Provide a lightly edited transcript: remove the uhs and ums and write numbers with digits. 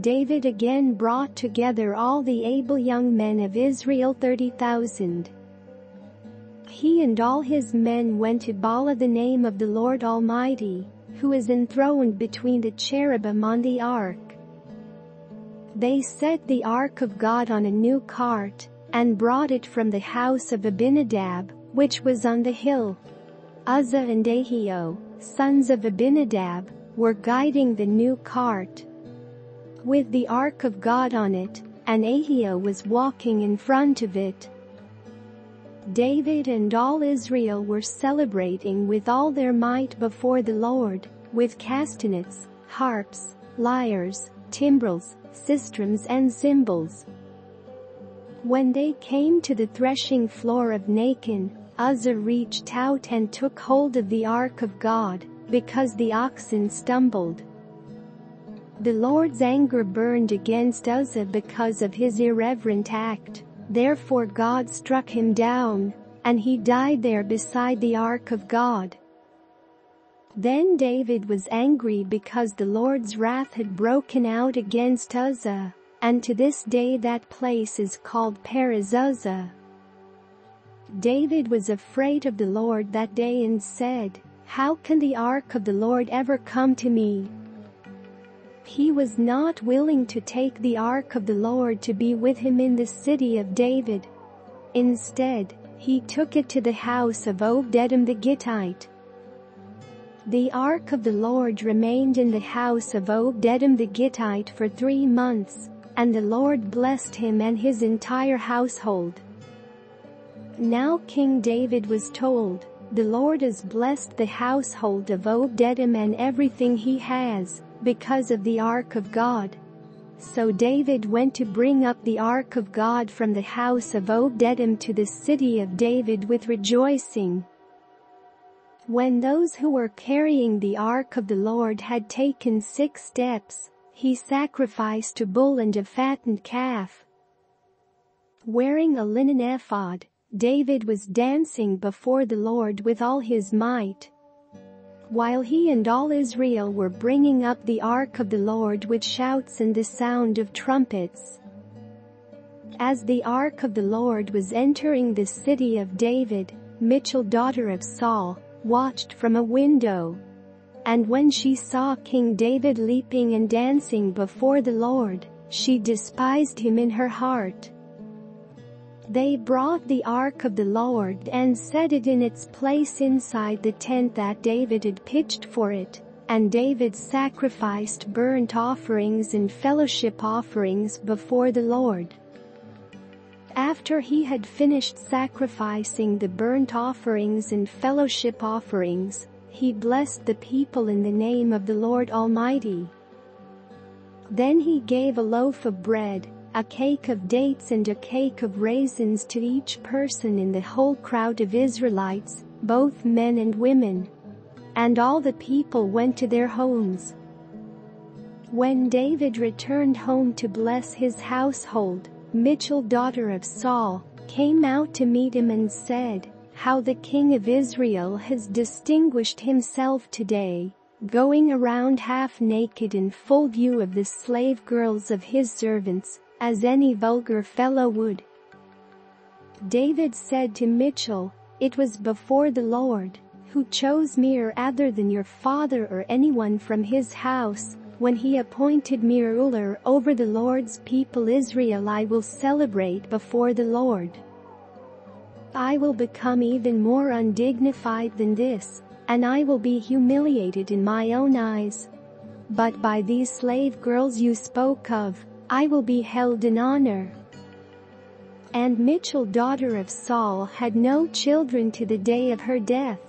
David again brought together all the able young men of Israel 30,000. He and all his men went to Baalah, the name of the Lord Almighty, who is enthroned between the cherubim on the ark. They set the ark of God on a new cart, and brought it from the house of Abinadab, which was on the hill. Uzzah and Ahio, sons of Abinadab, were guiding the new cart with the ark of God on it, and Ahio was walking in front of it. David and all Israel were celebrating with all their might before the Lord, with castanets, harps, lyres, timbrels, sistrums and cymbals. When they came to the threshing floor of Nakon, Uzzah reached out and took hold of the ark of God, because the oxen stumbled. The Lord's anger burned against Uzzah because of his irreverent act. Therefore God struck him down, and he died there beside the ark of God. Then David was angry because the Lord's wrath had broken out against Uzzah, and to this day that place is called Perazuzza. David was afraid of the Lord that day and said, "How can the ark of the Lord ever come to me?" He was not willing to take the ark of the Lord to be with him in the city of David. Instead, he took it to the house of Obed-Edom the Gittite. The ark of the Lord remained in the house of Obed-Edom the Gittite for 3 months, and the Lord blessed him and his entire household. Now King David was told, "The Lord has blessed the household of Obed-Edom and everything he has, because of the ark of God." So David went to bring up the ark of God from the house of Obed-Edom to the city of David with rejoicing. When those who were carrying the ark of the Lord had taken 6 steps, he sacrificed a bull and a fattened calf. Wearing a linen ephod, David was dancing before the Lord with all his might. While he and all Israel were bringing up the ark of the Lord with shouts and the sound of trumpets. As the ark of the Lord was entering the city of David, Michal, daughter of Saul, watched from a window. And when she saw King David leaping and dancing before the Lord, she despised him in her heart. They brought the ark of the Lord and set it in its place inside the tent that David had pitched for it, and David sacrificed burnt offerings and fellowship offerings before the Lord. After he had finished sacrificing the burnt offerings and fellowship offerings, he blessed the people in the name of the Lord Almighty. Then he gave a loaf of bread, a cake of dates and a cake of raisins to each person in the whole crowd of Israelites, both men and women. And all the people went to their homes. When David returned home to bless his household, Michal, daughter of Saul, came out to meet him and said, "How the king of Israel has distinguished himself today, going around half naked in full view of the slave girls of his servants, as any vulgar fellow would." David said to Michal, "It was before the Lord, who chose me rather than your father or anyone from his house, when he appointed me ruler over the Lord's people Israel. I will celebrate before the Lord. I will become even more undignified than this, and I will be humiliated in my own eyes. But by these slave girls you spoke of, I will be held in honor." And Michal, daughter of Saul, had no children to the day of her death.